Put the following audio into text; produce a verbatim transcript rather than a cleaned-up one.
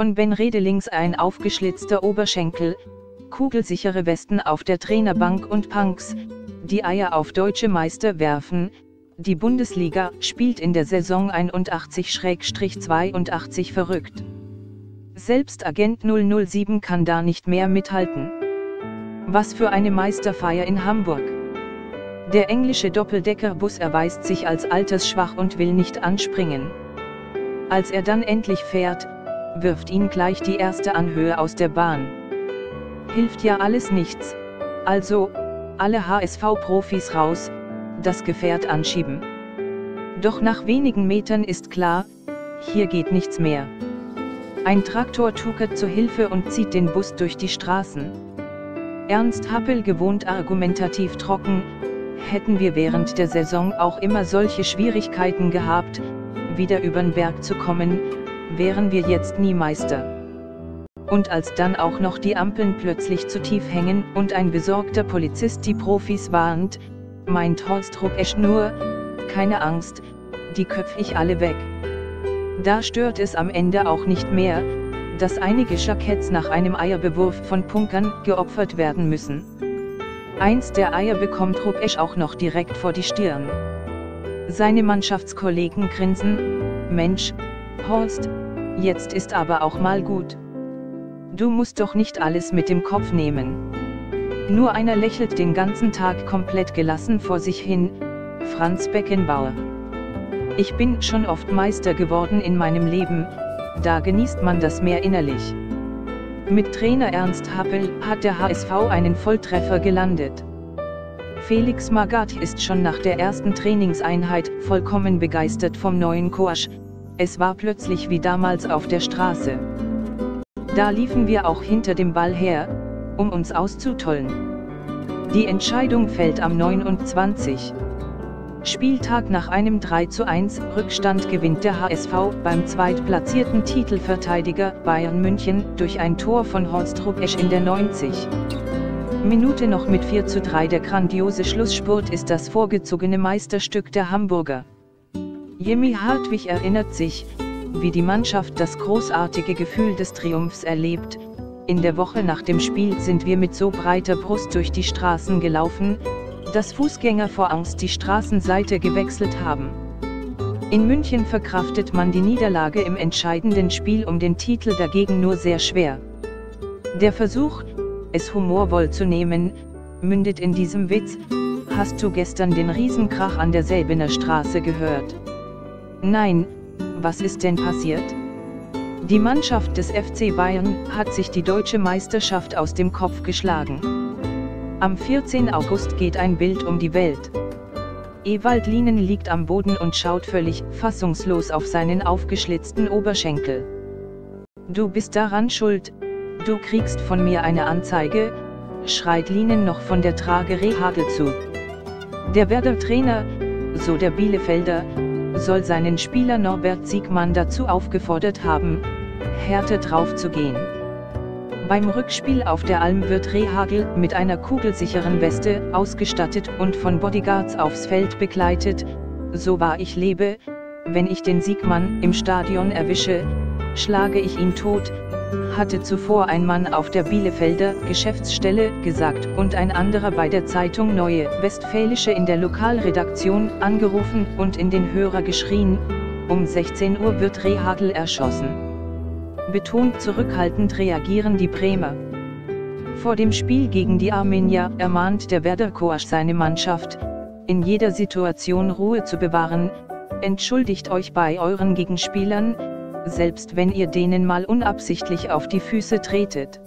Von Ben Redelings ein aufgeschlitzter Oberschenkel, kugelsichere Westen auf der Trainerbank und Punks, die Eier auf deutsche Meister werfen. Die Bundesliga spielt in der Saison einundachtzig zweiundachtzig verrückt. Selbst Agent null null sieben kann da nicht mehr mithalten. Was für eine Meisterfeier in Hamburg! Der englische Doppeldeckerbus erweist sich als altersschwach und will nicht anspringen. Als er dann endlich fährt, wirft ihn gleich die erste Anhöhe aus der Bahn. Hilft ja alles nichts. Also, alle H S V-Profis raus, das Gefährt anschieben. Doch nach wenigen Metern ist klar, hier geht nichts mehr. Ein Traktor tuckert zur Hilfe und zieht den Bus durch die Straßen. Ernst Happel gewohnt argumentativ trocken: Hätten wir während der Saison auch immer solche Schwierigkeiten gehabt, wieder übern Berg zu kommen, wären wir jetzt nie Meister. Und als dann auch noch die Ampeln plötzlich zu tief hängen und ein besorgter Polizist die Profis warnt, meint Horst Ruppesch nur: Keine Angst, die köpf ich alle weg. Da stört es am Ende auch nicht mehr, dass einige Jacketts nach einem Eierbewurf von Punkern geopfert werden müssen. Eins der Eier bekommt Ruppesch auch noch direkt vor die Stirn. Seine Mannschaftskollegen grinsen: Mensch, Horst, jetzt ist aber auch mal gut. Du musst doch nicht alles mit dem Kopf nehmen. Nur einer lächelt den ganzen Tag komplett gelassen vor sich hin: Franz Beckenbauer. Ich bin schon oft Meister geworden in meinem Leben, da genießt man das mehr innerlich. Mit Trainer Ernst Happel hat der H S V einen Volltreffer gelandet. Felix Magath ist schon nach der ersten Trainingseinheit vollkommen begeistert vom neuen Coach. Es war plötzlich wie damals auf der Straße. Da liefen wir auch hinter dem Ball her, um uns auszutollen. Die Entscheidung fällt am neunundzwanzigsten Spieltag nach einem drei zu eins Rückstand gewinnt der H S V beim zweitplatzierten Titelverteidiger Bayern München durch ein Tor von Horst Ruppesch in der neunzigsten Minute noch mit vier zu drei. Der grandiose Schlussspurt ist das vorgezogene Meisterstück der Hamburger. Jimmy Hartwig erinnert sich, wie die Mannschaft das großartige Gefühl des Triumphs erlebt: In der Woche nach dem Spiel sind wir mit so breiter Brust durch die Straßen gelaufen, dass Fußgänger vor Angst die Straßenseite gewechselt haben. In München verkraftet man die Niederlage im entscheidenden Spiel um den Titel dagegen nur sehr schwer. Der Versuch, es humorvoll zu nehmen, mündet in diesem Witz: Hast du gestern den Riesenkrach an der Säbener Straße gehört? Nein, was ist denn passiert? Die Mannschaft des F C Bayern hat sich die deutsche Meisterschaft aus dem Kopf geschlagen. Am vierzehnten August geht ein Bild um die Welt. Ewald Lienen liegt am Boden und schaut völlig fassungslos auf seinen aufgeschlitzten Oberschenkel. Du bist daran schuld, du kriegst von mir eine Anzeige, schreit Lienen noch von der Trage Rehagel zu. Der Werder-Trainer, so der Bielefelder, soll seinen Spieler Norbert Siegmann dazu aufgefordert haben, härter drauf zu gehen. Beim Rückspiel auf der Alm wird Rehagel mit einer kugelsicheren Weste ausgestattet und von Bodyguards aufs Feld begleitet. So wahr ich lebe, wenn ich den Siegmann im Stadion erwische, schlage ich ihn tot, hatte zuvor ein Mann auf der Bielefelder Geschäftsstelle gesagt und ein anderer bei der Zeitung Neue Westfälische in der Lokalredaktion angerufen und in den Hörer geschrien: Um sechzehn Uhr wird Rehagel erschossen. Betont zurückhaltend reagieren die Bremer. Vor dem Spiel gegen die Armenier ermahnt der Werder-Coach seine Mannschaft, in jeder Situation Ruhe zu bewahren: Entschuldigt euch bei euren Gegenspielern, selbst wenn ihr denen mal unabsichtlich auf die Füße tretet.